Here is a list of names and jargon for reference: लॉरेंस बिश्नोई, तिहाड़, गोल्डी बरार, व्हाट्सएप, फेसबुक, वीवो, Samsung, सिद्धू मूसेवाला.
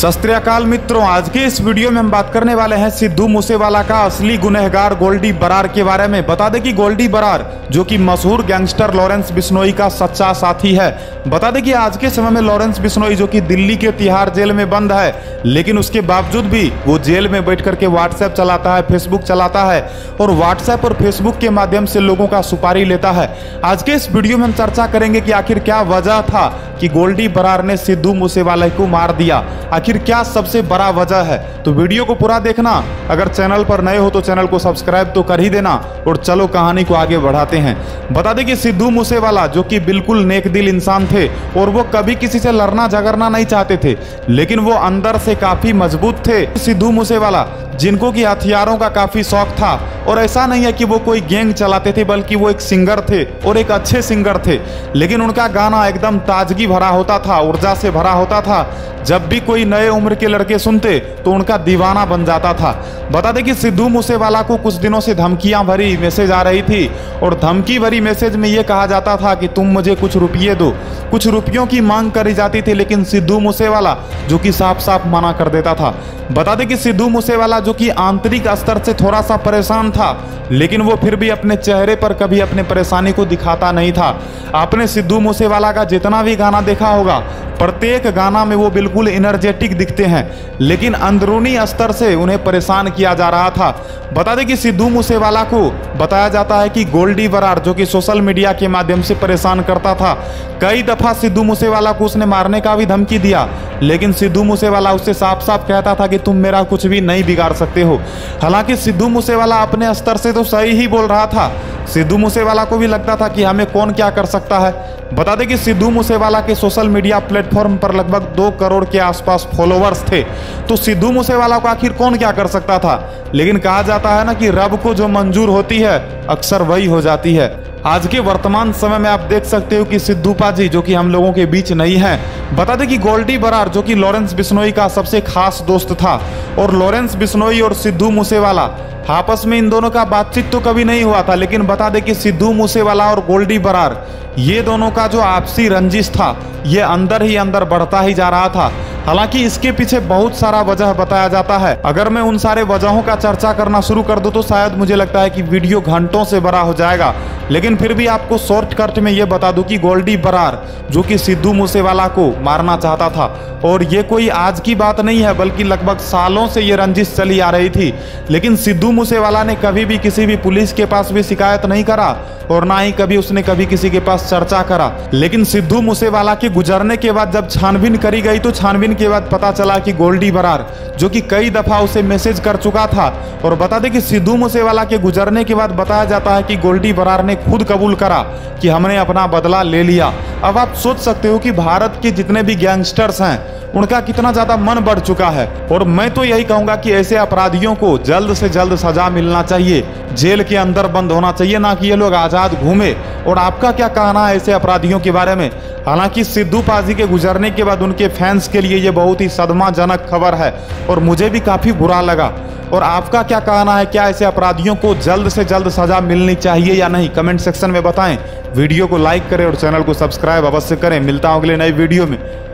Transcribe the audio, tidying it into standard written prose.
सस्त्रियाकाल मित्रों, आज के इस वीडियो में हम बात करने वाले हैं सिद्धू मूसेवाला का असली गुनहगार गोल्डी बरार के बारे में। बता दें कि गोल्डी बरार जो कि मशहूर गैंगस्टर लॉरेंस बिश्नोई का सच्चा साथी है। बता दें कि आज के समय में लॉरेंस बिश्नोई जो कि दिल्ली के तिहाड़ जेल में बंद है, लेकिन उसके बावजूद भी वो जेल में बैठ करके व्हाट्सएप चलाता है, फेसबुक चलाता है और व्हाट्सएप और फेसबुक के माध्यम से लोगों का सुपारी लेता है। आज के इस वीडियो में हम चर्चा करेंगे कि आखिर क्या वजह था कि गोल्डी बरार ने सिद्धू मूसेवाला को मार दिया, आखिर क्या सबसे बड़ा वजह है। तो वीडियो को पूरा देखना। अगर चैनल पर नए हो तो चैनल को सब्सक्राइब तो कर ही देना। और चलो कहानी को आगे बढ़ाते हैं। बता दें कि सिद्धू मूसेवाला जो कि बिल्कुल नेक दिल इंसान थे और वो कभी किसी से लड़ना झगड़ना नहीं चाहते थे, लेकिन वो अंदर से काफी मजबूत थे। सिद्धू मूसेवाला जिनको कि हथियारों का काफी शौक था, और ऐसा नहीं है कि वो कोई गैंग चलाते थे, बल्कि वो एक सिंगर थे और एक अच्छे सिंगर थे। लेकिन उनका गाना एकदम ताजगी भरा होता था, ऊर्जा से भरा होता था। जब भी कोई नए उम्र के लड़के सुनते तो उनका दीवाना बन जाता था। बता दें कि सिद्धू मूसेवाला को कुछ दिनों से धमकियां भरी मैसेज आ रही थी, और धमकी भरी मैसेज में ये कहा जाता था कि तुम मुझे कुछ रुपये दो। कुछ रुपयों की मांग करी जाती थी, लेकिन सिद्धू मूसेवाला जो कि साफ साफ मना कर देता था। बता दें कि सिद्धू मूसेवाला जो कि आंतरिक स्तर से थोड़ा सा परेशान था, लेकिन वो फिर भी अपने चेहरे पर कभी अपने परेशानी को दिखाता नहीं था। आपने सिद्धू मूसेवाला का जितना भी गाना देखा होगा, प्रत्येक गाना में वो बिल्कुल एनर्जेटिक दिखते हैं, लेकिन अंदरूनी स्तर से उन्हें परेशान किया जा रहा था। बता दें कि सिद्धू मूसेवाला को बताया जाता है कि गोल्डी बरार जो कि सोशल मीडिया के माध्यम से परेशान करता था। कई दफ़ा सिद्धू मूसेवाला को उसने मारने का भी धमकी दिया, लेकिन सिद्धू मूसेवाला उससे साफ साफ कहता था कि तुम मेरा कुछ भी नहीं बिगाड़ सकते हो। हालांकि सिद्धू मूसेवाला अपने स्तर से तो सही ही बोल रहा था। सिद्धू मूसेवाला को भी लगता था कि हमें कौन क्या कर सकता है। बता दें कि सिद्धू मूसेवाला के सोशल मीडिया प्लेटफॉर्म पर लगभग 2 करोड़ के आसपास फॉलोवर्स थे, तो सिद्धू मूसेवाला को आखिर कौन क्या कर सकता था। लेकिन कहा जाता है ना कि रब को जो मंजूर होती है अक्सर वही हो जाती है। आज के वर्तमान समय में आप देख सकते हो कि सिद्धू पाजी जो कि हम लोगों के बीच नहीं हैं। बता दें कि गोल्डी बरार जो कि लॉरेंस बिश्नोई का सबसे खास दोस्त था, और लॉरेंस बिश्नोई और सिद्धू मूसेवाला आपस में इन दोनों का बातचीत तो कभी नहीं हुआ था। लेकिन बता दें कि सिद्धू मूसेवाला और गोल्डी बरार ये दोनों का जो आपसी रंजिश था, ये अंदर ही अंदर बढ़ता ही जा रहा था। हालांकि इसके पीछे बहुत सारा वजह बताया जाता है। अगर मैं उन सारे वजहों का चर्चा करना शुरू कर दूं तो शायद मुझे लगता है कि वीडियो घंटों से बड़ा हो जाएगा, लेकिन फिर भी आपको शॉर्टकट में ये बता दूं कि गोल्डी बरार जो कि सिद्धू मूसेवाला को मारना चाहता था, और ये कोई आज की बात नहीं है, बल्कि लगभग सालों से ये रंजिश चली आ रही थी। लेकिन सिद्धू मूसेवाला ने कभी भी किसी भी पुलिस के पास भी शिकायत नहीं करा, और ना ही कभी उसने कभी किसी के पास चर्चा करा। लेकिन सिद्धू मूसेवाला के गुजरने के बाद जब छानबीन करी गई, तो छानबीन के बाद पता चला कि गोल्डी बरार जो कि कई दफ़ा उसे मैसेज कर चुका था। और बता दें कि सिद्धू मूसेवाला के गुजरने के बाद बताया जाता है कि गोल्डी बरार ने खुद कबूल करा कि हमने अपना बदला ले लिया। अब आप सोच सकते हो कि भारत के जितने भी गैंगस्टर्स हैं उनका कितना ज़्यादा मन बढ़ चुका है, और मैं तो यही कहूँगा कि ऐसे अपराधियों को जल्द से जल्द सजा मिलना चाहिए, जेल के अंदर बंद होना चाहिए, ना कि ये लोग आज़ाद घूमे। और आपका क्या कहना है ऐसे अपराधियों के बारे में? हालांकि सिद्धू पाजी के गुजरने के बाद उनके फैंस के लिए ये बहुत ही सदमाजनक खबर है, और मुझे भी काफ़ी बुरा लगा। और आपका क्या कहना है, क्या ऐसे अपराधियों को जल्द से जल्द सजा मिलनी चाहिए या नहीं? कमेंट सेक्शन में बताएं। वीडियो को लाइक करें और चैनल को सब्सक्राइब अवश्य करें। मिलता हूं अगले नए वीडियो में।